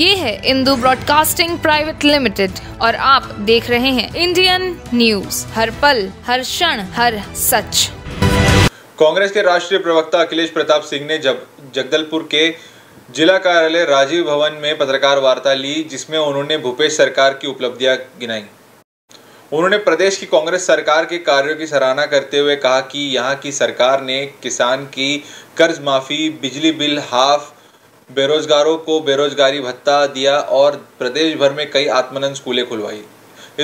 ये है Indu broadcasting private limited और आप देख रहे हैं इंडियन न्यूज, हर पल, हर क्षण, हर सच। कांग्रेस के राष्ट्रीय प्रवक्ता अखिलेश प्रताप सिंह ने जब जगदलपुर के जिला कार्यालय राजीव भवन में पत्रकार वार्ता ली, जिसमें उन्होंने भूपेश सरकार की उपलब्धियां गिनाई। उन्होंने प्रदेश की कांग्रेस सरकार के कार्यों की सराहना करते हुए कहा कि यहां की सरकार ने किसान की कर्ज माफी, बिजली बिल हाफ, बेरोजगारों को बेरोजगारी भत्ता दिया और प्रदेश भर में कई आत्मानंद स्कूलें खुलवाई।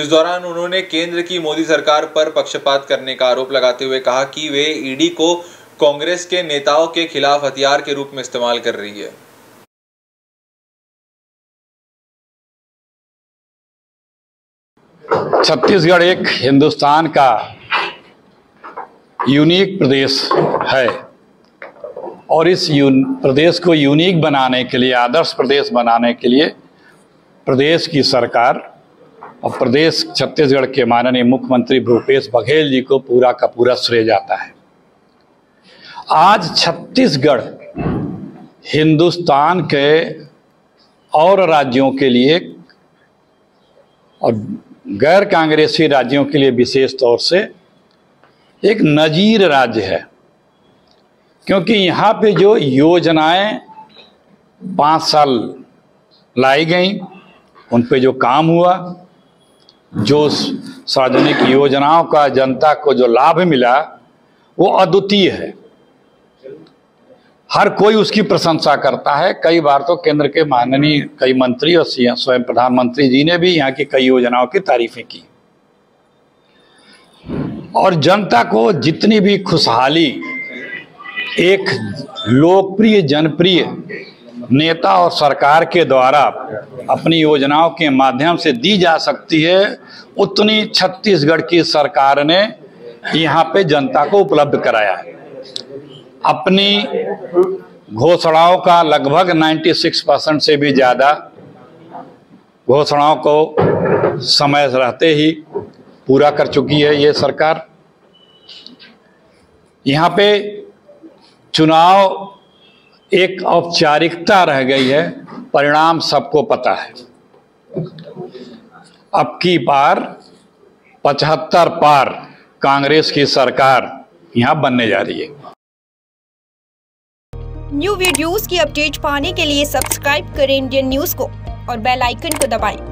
इस दौरान उन्होंने केंद्र की मोदी सरकार पर पक्षपात करने का आरोप लगाते हुए कहा कि वे ईडी को कांग्रेस के नेताओं के खिलाफ हथियार के रूप में इस्तेमाल कर रही है। छत्तीसगढ़ एक हिंदुस्तान का यूनिक प्रदेश है और इस प्रदेश को यूनिक बनाने के लिए, आदर्श प्रदेश बनाने के लिए प्रदेश की सरकार और प्रदेश छत्तीसगढ़ के माननीय मुख्यमंत्री भूपेश बघेल जी को पूरा का पूरा श्रेय जाता है। आज छत्तीसगढ़ हिंदुस्तान के और राज्यों के लिए और गैर कांग्रेसी राज्यों के लिए विशेष तौर से एक नजीर राज्य है, क्योंकि यहाँ पे जो योजनाएं 5 साल लाई गई, उन पे जो काम हुआ, जो सार्वजनिक योजनाओं का जनता को जो लाभ मिला वो अद्वितीय है। हर कोई उसकी प्रशंसा करता है। कई बार तो केंद्र के माननीय कई मंत्री और स्वयं प्रधानमंत्री जी ने भी यहाँ की कई योजनाओं की तारीफें की और जनता को जितनी भी खुशहाली एक लोकप्रिय जनप्रिय नेता और सरकार के द्वारा अपनी योजनाओं के माध्यम से दी जा सकती है, उतनी छत्तीसगढ़ की सरकार ने यहाँ पे जनता को उपलब्ध कराया है। अपनी घोषणाओं का लगभग 96% से भी ज़्यादा घोषणाओं को समय रहते ही पूरा कर चुकी है ये सरकार। यहाँ पे चुनाव एक औपचारिकता रह गई है, परिणाम सबको पता है। अब की बार 75 पार कांग्रेस की सरकार यहाँ बनने जा रही है। न्यू वीडियोस की अपडेट पाने के लिए सब्सक्राइब करें इंडियन न्यूज़ को और बेल आइकन को दबाएं।